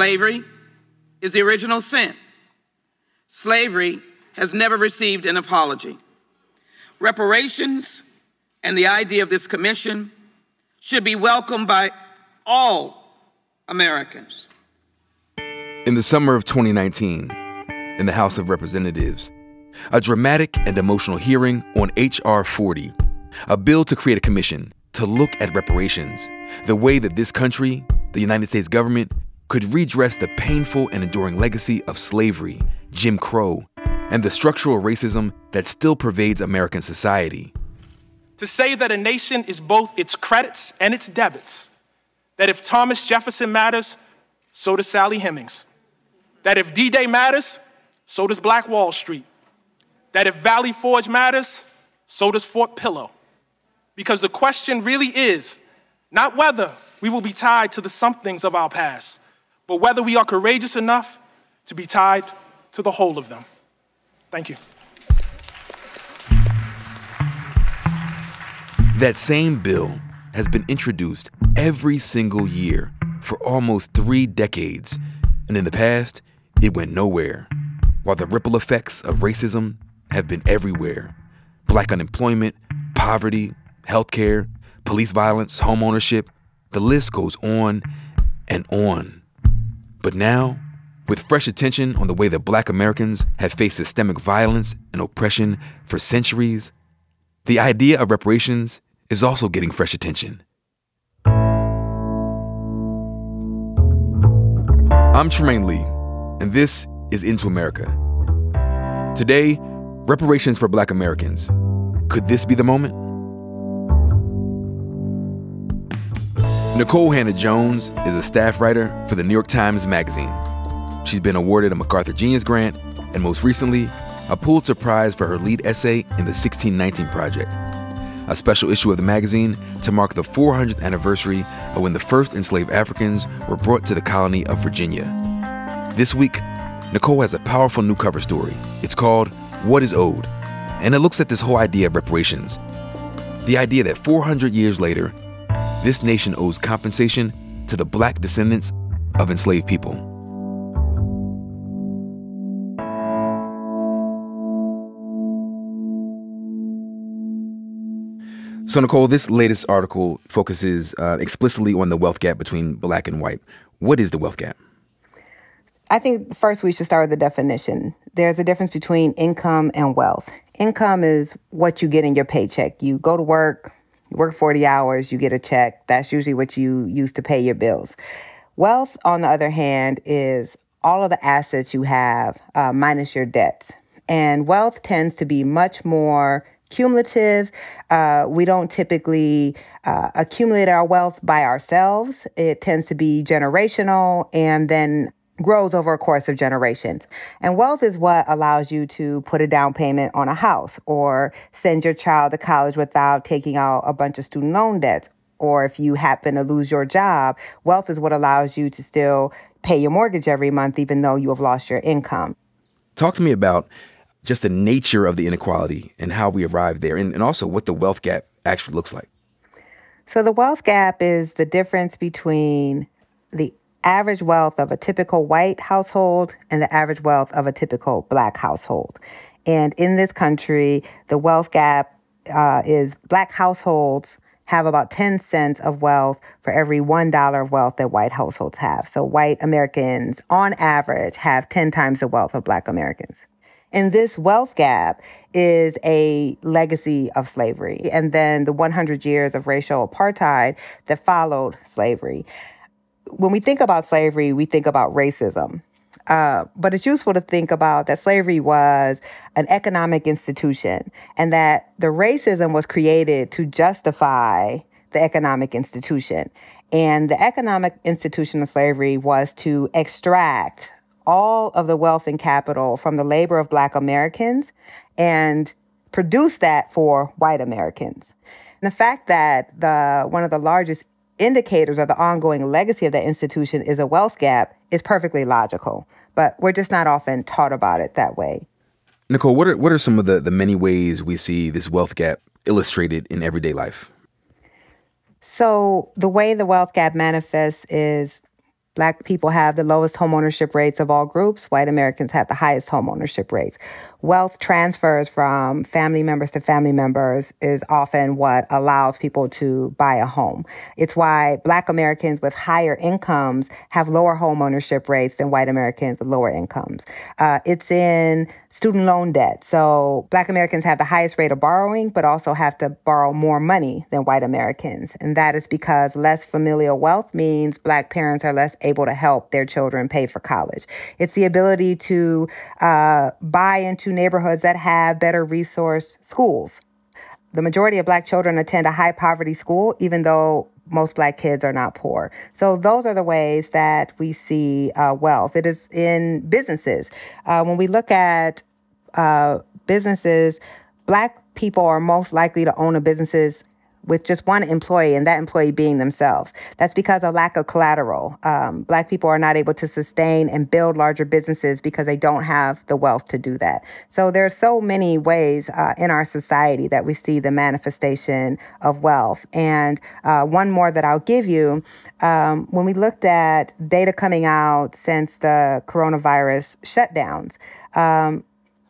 Slavery is the original sin. Slavery has never received an apology. Reparations and the idea of this commission should be welcomed by all Americans. In the summer of 2019, in the House of Representatives, a dramatic and emotional hearing on H.R. 40, a bill to create a commission to look at reparations, the way that this country, the United States government, could redress the painful and enduring legacy of slavery, Jim Crow, and the structural racism that still pervades American society. To say that a nation is both its credits and its debits, that if Thomas Jefferson matters, so does Sally Hemings, that if D-Day matters, so does Black Wall Street, that if Valley Forge matters, so does Fort Pillow. Because the question really is not whether we will be tied to the somethings of our past, but whether we are courageous enough to be tied to the whole of them. Thank you. That same bill has been introduced every single year for almost 3 decades, and in the past, it went nowhere. While the ripple effects of racism have been everywhere. Black unemployment, poverty, healthcare, police violence, homeownership, the list goes on and on. But now, with fresh attention on the way that Black Americans have faced systemic violence and oppression for centuries, the idea of reparations is also getting fresh attention. I'm Trymaine Lee, and this is Into America. Today, reparations for Black Americans. Could this be the moment? Nikole Hannah-Jones is a staff writer for the New York Times Magazine. She's been awarded a MacArthur Genius Grant and most recently, a Pulitzer Prize for her lead essay in the 1619 Project, a special issue of the magazine to mark the 400th anniversary of when the first enslaved Africans were brought to the colony of Virginia. This week, Nikole has a powerful new cover story. It's called What is Owed? And it looks at this whole idea of reparations. The idea that 400 years later, this nation owes compensation to the Black descendants of enslaved people. So Nikole, this latest article focuses explicitly on the wealth gap between Black and white. What is the wealth gap? I think first we should start with the definition. There's a difference between income and wealth. Income is what you get in your paycheck. You go to work. You work 40 hours, you get a check. That's usually what you use to pay your bills. Wealth, on the other hand, is all of the assets you have minus your debts. And wealth tends to be much more cumulative. We don't typically accumulate our wealth by ourselves. It tends to be generational and then grows over a course of generations. And wealth is what allows you to put a down payment on a house or send your child to college without taking out a bunch of student loan debts. Or if you happen to lose your job, wealth is what allows you to still pay your mortgage every month, even though you have lost your income. Talk to me about just the nature of the inequality and how we arrived there, and also what the wealth gap actually looks like. So the wealth gap is the difference between the average wealth of a typical white household and the average wealth of a typical Black household. And in this country, the wealth gap is Black households have about 10 cents of wealth for every $1 of wealth that white households have. So white Americans, on average, have 10 times the wealth of Black Americans. And this wealth gap is a legacy of slavery and then the 100 years of racial apartheid that followed slavery. When we think about slavery, we think about racism. But it's useful to think about that slavery was an economic institution and that the racism was created to justify the economic institution. And the economic institution of slavery was to extract all of the wealth and capital from the labor of Black Americans and produce that for white Americans. And the fact that one of the largest indicators of the ongoing legacy of that institution is a wealth gap is perfectly logical, but we're just not often taught about it that way. Nikole, what are some of the many ways we see this wealth gap illustrated in everyday life? So the way the wealth gap manifests is Black people have the lowest homeownership rates of all groups. White Americans have the highest homeownership rates. Wealth transfers from family members to family members is often what allows people to buy a home. It's why Black Americans with higher incomes have lower homeownership rates than white Americans with lower incomes. It's in student loan debt. So Black Americans have the highest rate of borrowing, but also have to borrow more money than white Americans. And that is because less familial wealth means Black parents are less able to help their children pay for college. It's the ability to buy into neighborhoods that have better resourced schools. The majority of Black children attend a high poverty school, even though most Black kids are not poor. So those are the ways that we see wealth. It is in businesses. When we look at businesses, Black people are most likely to own a business with just one employee, and that employee being themselves. That's because of lack of collateral. Black people are not able to sustain and build larger businesses because they don't have the wealth to do that. So there are so many ways in our society that we see the manifestation of wealth. And one more that I'll give you, when we looked at data coming out since the coronavirus shutdowns,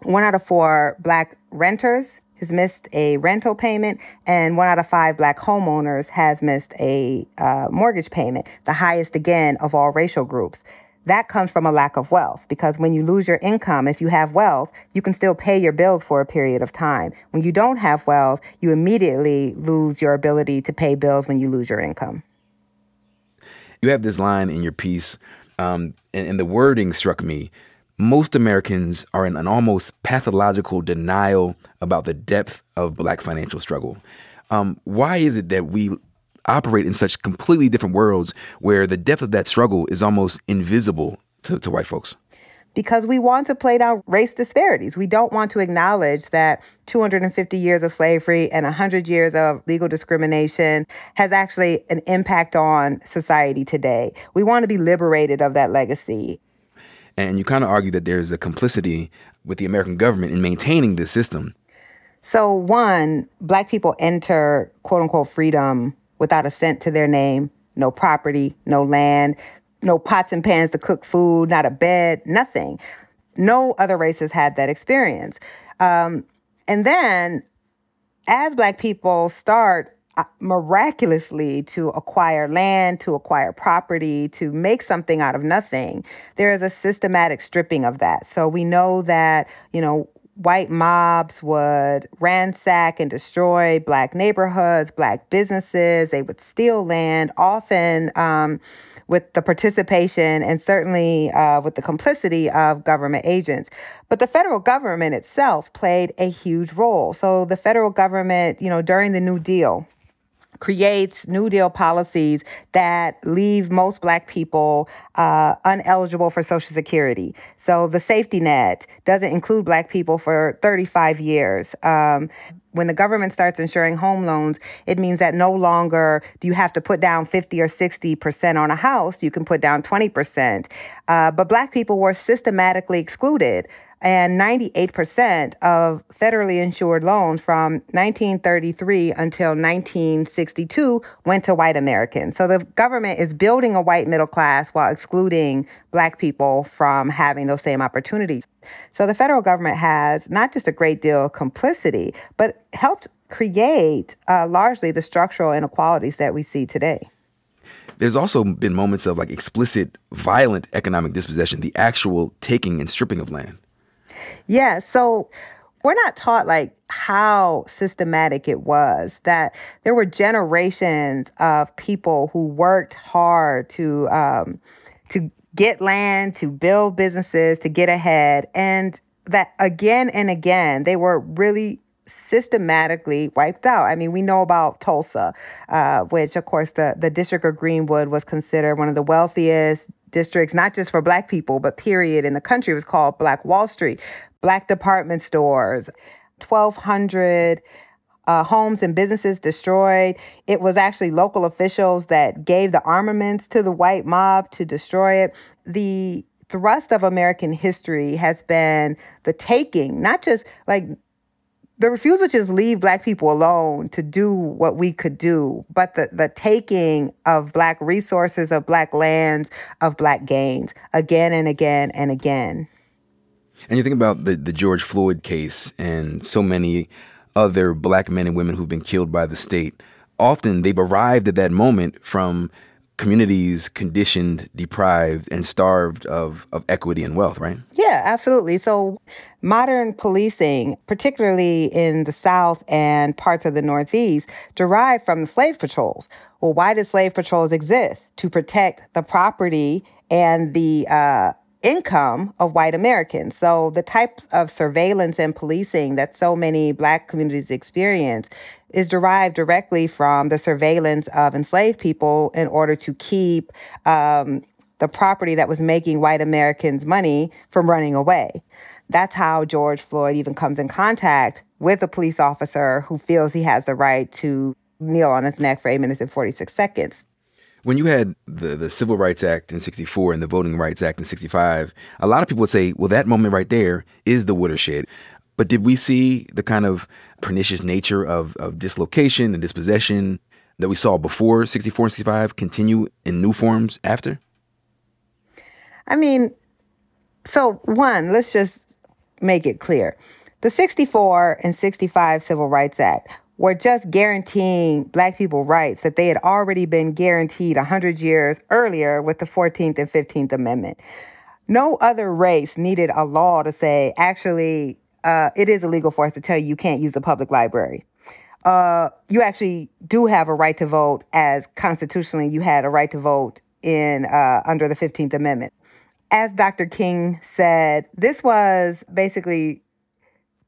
1 out of 4 Black renters has missed a rental payment, and 1 out of 5 Black homeowners has missed a mortgage payment, the highest, again, of all racial groups. That comes from a lack of wealth, because when you lose your income, if you have wealth, you can still pay your bills for a period of time. When you don't have wealth, you immediately lose your ability to pay bills when you lose your income. You have this line in your piece, and the wording struck me. Most Americans are in an almost pathological denial about the depth of Black financial struggle. Why is it that we operate in such completely different worlds where the depth of that struggle is almost invisible to white folks? Because we want to play down race disparities. We don't want to acknowledge that 250 years of slavery and 100 years of legal discrimination has actually an impact on society today. We want to be liberated of that legacy. And you kind of argue that there's a complicity with the American government in maintaining this system. So one, Black people enter, quote unquote, freedom without a cent to their name, no property, no land, no pots and pans to cook food, not a bed, nothing. No other races had that experience. And then as Black people start miraculously to acquire land, to acquire property, to make something out of nothing, there is a systematic stripping of that. So we know that, you know, white mobs would ransack and destroy Black neighborhoods, Black businesses. They would steal land, often with the participation and certainly with the complicity of government agents. But the federal government itself played a huge role. So the federal government, you know, during the New Deal, creates New Deal policies that leave most Black people ineligible for Social Security. So the safety net doesn't include Black people for 35 years. When the government starts insuring home loans, it means that no longer do you have to put down 50 or 60% on a house. You can put down 20%. But Black people were systematically excluded. And 98% of federally insured loans from 1933 until 1962 went to white Americans. So the government is building a white middle class while excluding Black people from having those same opportunities. So the federal government has not just a great deal of complicity, but helped create largely the structural inequalities that we see today. There's also been moments of like explicit, violent economic dispossession, the actual taking and stripping of land. Yeah, so we're not taught like how systematic it was, that there were generations of people who worked hard to get land, to build businesses, to get ahead, and that again and again, they were really systematically wiped out. I mean, we know about Tulsa, which, of course, the district of Greenwood was considered one of the wealthiest districts, not just for Black people, but period, in the country. It was called Black Wall Street. Black department stores, 1,200 homes and businesses destroyed. It was actually local officials that gave the armaments to the white mob to destroy it. The thrust of American history has been the taking, not just like the refusal to just leave Black people alone to do what we could do, but the taking of Black resources, of Black lands, of Black gains again and again and again. And you think about the George Floyd case and so many other Black men and women who've been killed by the state. Often they've arrived at that moment from communities conditioned, deprived, and starved of equity and wealth, right? Yeah, absolutely. So modern policing, particularly in the South and parts of the Northeast, derived from the slave patrols. Well, why did slave patrols exist? To protect the property and the income of white Americans. So the types of surveillance and policing that so many Black communities experience is derived directly from the surveillance of enslaved people in order to keep the property that was making white Americans money from running away. That's how George Floyd even comes in contact with a police officer who feels he has the right to kneel on his neck for 8 minutes and 46 seconds. When you had the Civil Rights Act in 1964 and the Voting Rights Act in 1965, a lot of people would say, well, that moment right there is the watershed. But did we see the kind of pernicious nature of dislocation and dispossession that we saw before 1964 and 1965 continue in new forms after? I mean, so one, let's just make it clear. The 1964 and 1965 Civil Rights Act were just guaranteeing Black people rights that they had already been guaranteed 100 years earlier with the 14th and 15th Amendment. No other race needed a law to say, actually, it is illegal for us to tell you you can't use the public library. You actually do have a right to vote, as constitutionally you had a right to vote in under the 15th Amendment. As Dr. King said, this was basically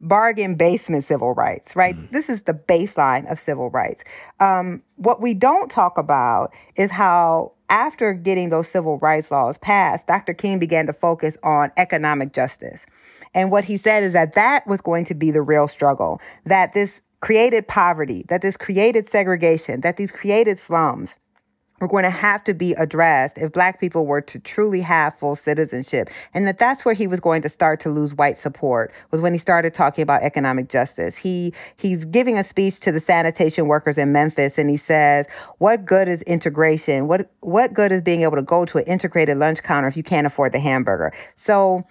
bargain basement civil rights, right? Mm-hmm. This is the baseline of civil rights. What we don't talk about is how after getting those civil rights laws passed, Dr. King began to focus on economic justice. And what he said is that that was going to be the real struggle, that this created poverty, that this created segregation, that these created slums were going to have to be addressed if Black people were to truly have full citizenship. And that's where he was going to start to lose white support, was when he started talking about economic justice. He's giving a speech to the sanitation workers in Memphis, and he says, what good is integration? What good is being able to go to an integrated lunch counter if you can't afford the hamburger? So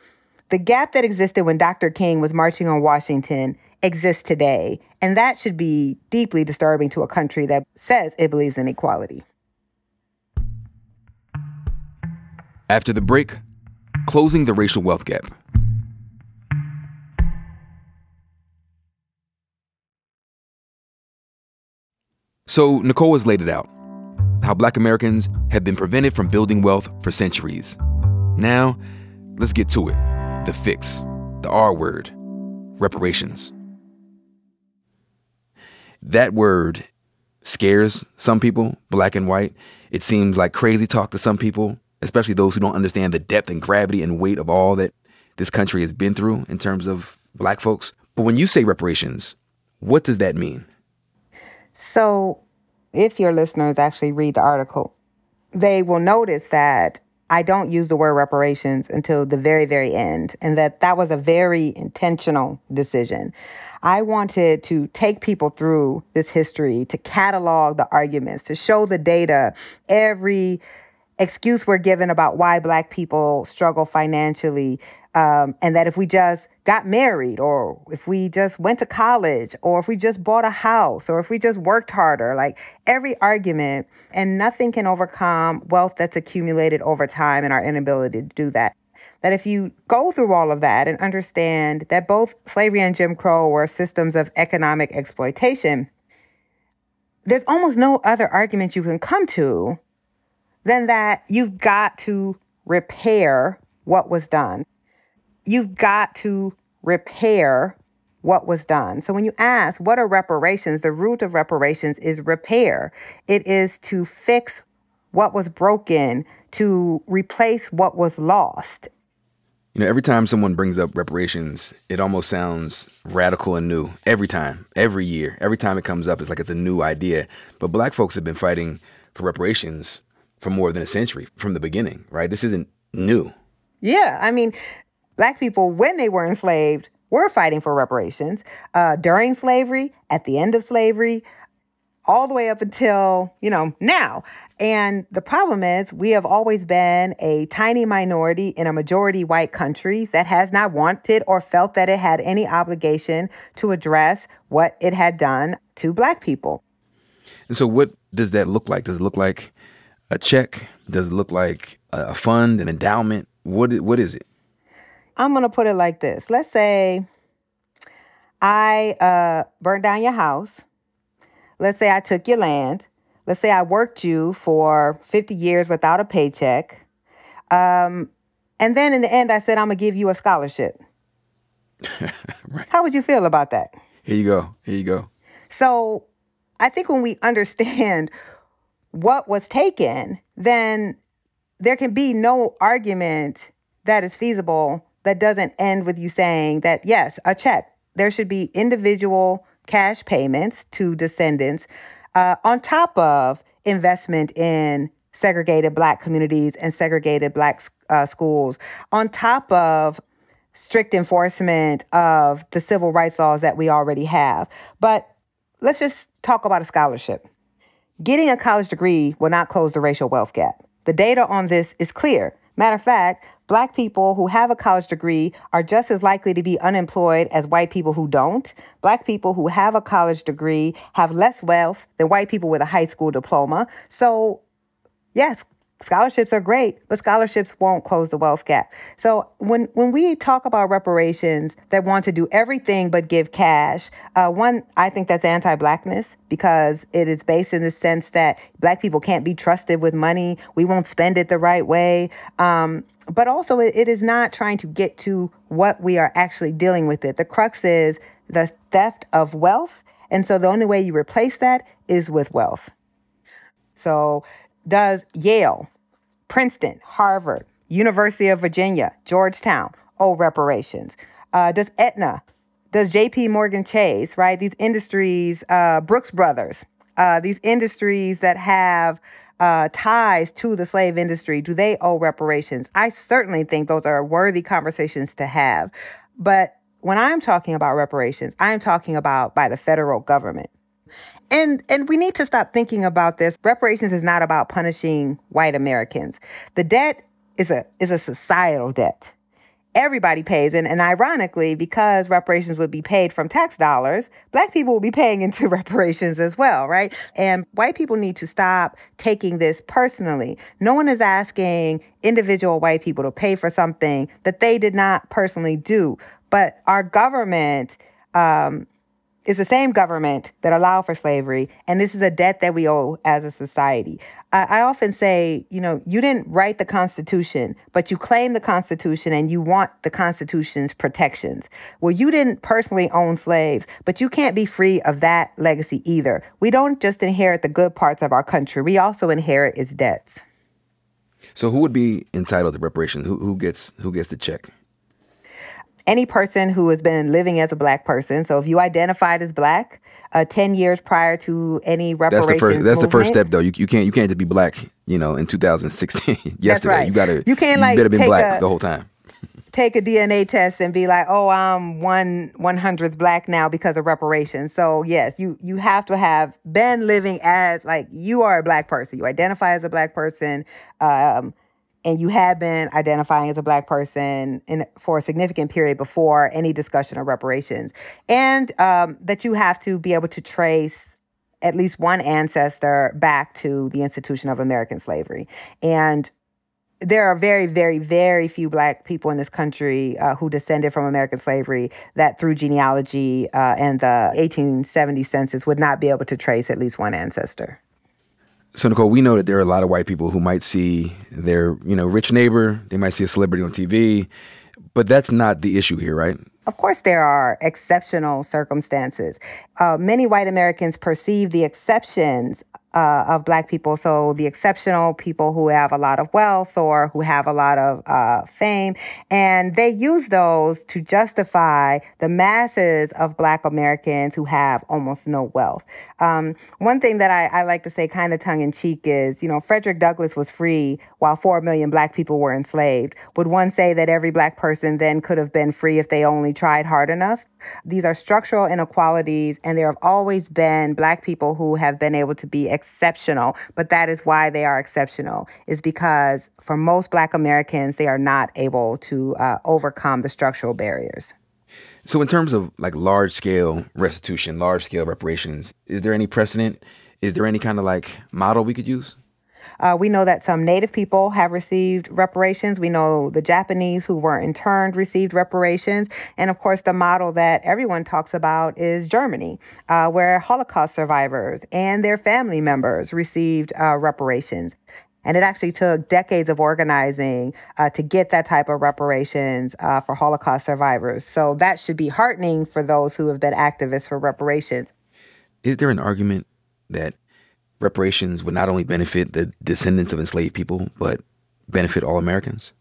the gap that existed when Dr. King was marching on Washington exists today. And that should be deeply disturbing to a country that says it believes in equality. After the break, closing the racial wealth gap. So Nikole has laid it out, how Black Americans have been prevented from building wealth for centuries. Now, let's get to it. The fix, the R word, reparations. That word scares some people, Black and white. It seems like crazy talk to some people, especially those who don't understand the depth and gravity and weight of all that this country has been through in terms of Black folks. But when you say reparations, what does that mean? So if your listeners actually read the article, they will notice that I don't use the word reparations until the very, very end, and that was a very intentional decision. I wanted to take people through this history, to catalog the arguments, to show the data, every excuse we're given about why Black people struggle financially, and that if we just got married, or if we just went to college, or if we just bought a house, or if we just worked harder, like every argument, and nothing can overcome wealth that's accumulated over time and our inability to do that. That if you go through all of that and understand that both slavery and Jim Crow were systems of economic exploitation, there's almost no other argument you can come to than that you've got to repair what was done. You've got to repair what was done. So when you ask, what are reparations? The root of reparations is repair. It is to fix what was broken, to replace what was lost. You know, every time someone brings up reparations, it almost sounds radical and new. Every time, every year, every time it comes up, it's like it's a new idea. But Black folks have been fighting for reparations for more than a century, from the beginning, right? This isn't new. Yeah, I mean, Black people, when they were enslaved, were fighting for reparations during slavery, at the end of slavery, all the way up until, you know, now. And the problem is we have always been a tiny minority in a majority white country that has not wanted or felt that it had any obligation to address what it had done to Black people. And so what does that look like? Does it look like a check? Does it look like a fund, an endowment? What is it? I'm going to put it like this. Let's say I burned down your house. Let's say I took your land. Let's say I worked you for 50 years without a paycheck. And then in the end, I said, I'm going to give you a scholarship. Right. How would you feel about that? Here you go. Here you go. So I think when we understand what was taken, then there can be no argument that is feasible that doesn't end with you saying that, yes, a check. There should be individual cash payments to descendants on top of investment in segregated Black communities and segregated Black schools, on top of strict enforcement of the civil rights laws that we already have. But let's just talk about a scholarship. Getting a college degree will not close the racial wealth gap. The data on this is clear. Matter of fact, Black people who have a college degree are just as likely to be unemployed as white people who don't. Black people who have a college degree have less wealth than white people with a high school diploma. So, yes, scholarships are great, but scholarships won't close the wealth gap. So when we talk about reparations that want to do everything but give cash, one, I think that's anti-Blackness, because it is based in the sense that Black people can't be trusted with money. We won't spend it the right way. But also, it is not trying to get to what we are actually dealing with it. The crux is the theft of wealth. And so the only way you replace that is with wealth. So does Yale, Princeton, Harvard, University of Virginia, Georgetown owe reparations? Does Aetna, does J.P. Morgan Chase, right? These industries, Brooks Brothers, these industries that have ties to the slave industry, do they owe reparations? I certainly think those are worthy conversations to have. But when I'm talking about reparations, I'm talking about by the federal government. And we need to stop thinking about this. Reparations is not about punishing white Americans. The debt is a societal debt. Everybody pays. And ironically, because reparations would be paid from tax dollars, Black people will be paying into reparations as well, right? And white people need to stop taking this personally. No one is asking individual white people to pay for something that they did not personally do. But our government is the same government that allowed for slavery. And this is a debt that we owe as a society. I often say, you know, you didn't write the Constitution, but you claim the Constitution and you want the Constitution's protections. Well, you didn't personally own slaves, but you can't be free of that legacy either. We don't just inherit the good parts of our country. We also inherit its debts. So who would be entitled to reparations? Who gets the check? Any person who has been living as a Black person. So if you identified as Black 10 years prior to any reparations movement. That's the first step, though. You can't just be Black, you know, in 2016, yesterday. Right. You better be Black the whole time. Take a DNA test and be like, oh, I'm 1/100th Black now because of reparations. So, yes, you have to have been living as, like, you are a Black person. You identify as a Black person, and you had been identifying as a Black person for a significant period before any discussion of reparations. And that you have to be able to trace at least one ancestor back to the institution of American slavery. And there are very, very, very few Black people in this country who descended from American slavery that through genealogy and the 1870 census would not be able to trace at least one ancestor. So, Nikole, we know that there are a lot of white people who might see their, you know, rich neighbor, they might see a celebrity on TV, but that's not the issue here, right? Of course there are exceptional circumstances. Many white Americans perceive the exceptions of Black people. So the exceptional people who have a lot of wealth or who have a lot of fame. And they use those to justify the masses of Black Americans who have almost no wealth. One thing that I like to say kind of tongue-in-cheek is, you know, Frederick Douglass was free while 4 million Black people were enslaved. Would one say that every Black person then could have been free if they only tried hard enough? These are structural inequalities, and there have always been Black people who have been able to be exceptional, but that is why they are exceptional, is because for most Black Americans, they are not able to overcome the structural barriers. So in terms of like large-scale restitution, large-scale reparations, is there any precedent? Is there any kind of like model we could use? We know that some Native people have received reparations. We know the Japanese who were interned received reparations. And of course, the model that everyone talks about is Germany, where Holocaust survivors and their family members received reparations. And it actually took decades of organizing to get that type of reparations for Holocaust survivors. So that should be heartening for those who have been activists for reparations. Is there an argument that reparations would not only benefit the descendants of enslaved people, but benefit all Americans?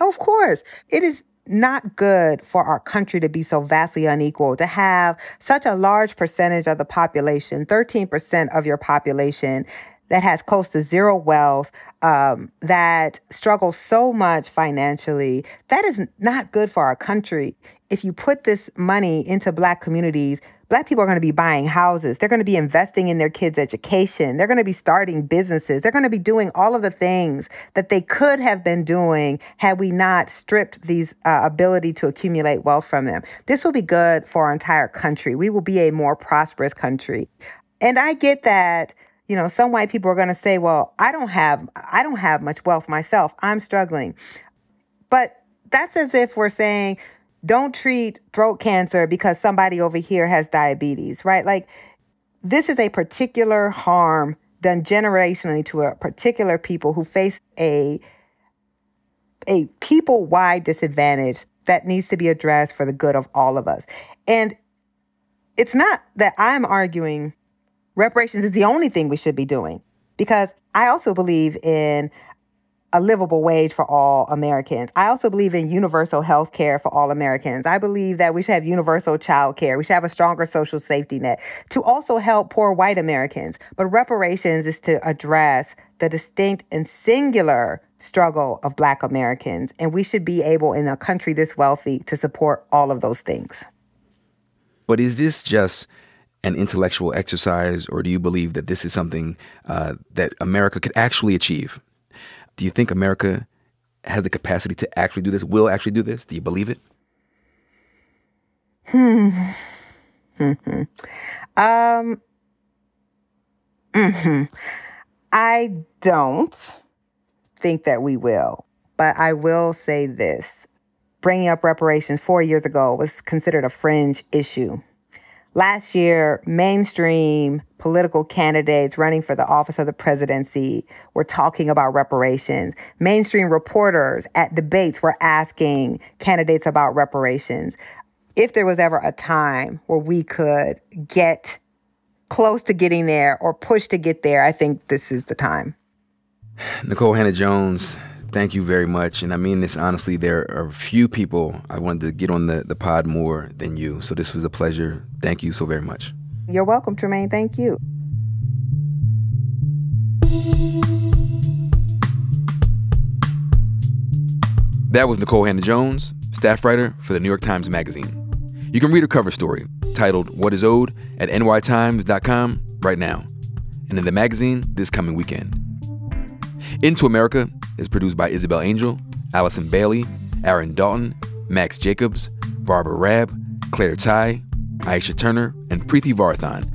Of course. It is not good for our country to be so vastly unequal, to have such a large percentage of the population, 13% of your population, that has close to zero wealth, that struggles so much financially. That is not good for our country. If you put this money into Black communities, Black people are going to be buying houses. They're going to be investing in their kids' education. They're going to be starting businesses. They're going to be doing all of the things that they could have been doing had we not stripped these ability to accumulate wealth from them. This will be good for our entire country. We will be a more prosperous country. And I get that, you know, some white people are going to say, well, I don't have much wealth myself. I'm struggling. But that's as if we're saying, don't treat throat cancer because somebody over here has diabetes, right? Like, this is a particular harm done generationally to a particular people who face a people-wide disadvantage that needs to be addressed for the good of all of us. And it's not that I'm arguing reparations is the only thing we should be doing, because I also believe in a livable wage for all Americans. I also believe in universal health care for all Americans. I believe that we should have universal child care. We should have a stronger social safety net to also help poor white Americans. But reparations is to address the distinct and singular struggle of Black Americans. And we should be able, in a country this wealthy, to support all of those things. But is this just an intellectual exercise, or do you believe that this is something that America could actually achieve? Do you think America has the capacity to actually do this, will actually do this? Do you believe it? I don't think that we will, but I will say this. Bringing up reparations 4 years ago was considered a fringe issue. Last year, mainstream political candidates running for the office of the presidency were talking about reparations. Mainstream reporters at debates were asking candidates about reparations. If there was ever a time where we could get close to getting there or push to get there, I think this is the time. Nikole Hannah-Jones, thank you very much. And I mean this honestly, there are few people I wanted to get on the pod more than you. So this was a pleasure. Thank you so very much. You're welcome, Trymaine. Thank you. That was Nikole Hannah-Jones, staff writer for the New York Times Magazine. You can read her cover story titled What is Owed at nytimes.com right now. And in the magazine this coming weekend. Into America is produced by Isabel Angel, Allison Bailey, Aaron Dalton, Max Jacobs, Barbara Raab, Claire Tai, Aisha Turner, and Preeti Varathan.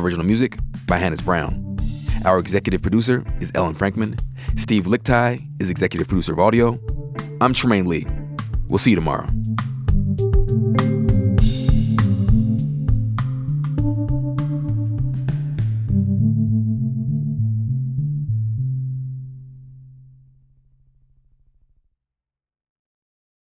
Original music by Hannes Brown. Our executive producer is Ellen Frankman. Steve Lichtai is executive producer of audio. I'm Trymaine Lee. We'll see you tomorrow.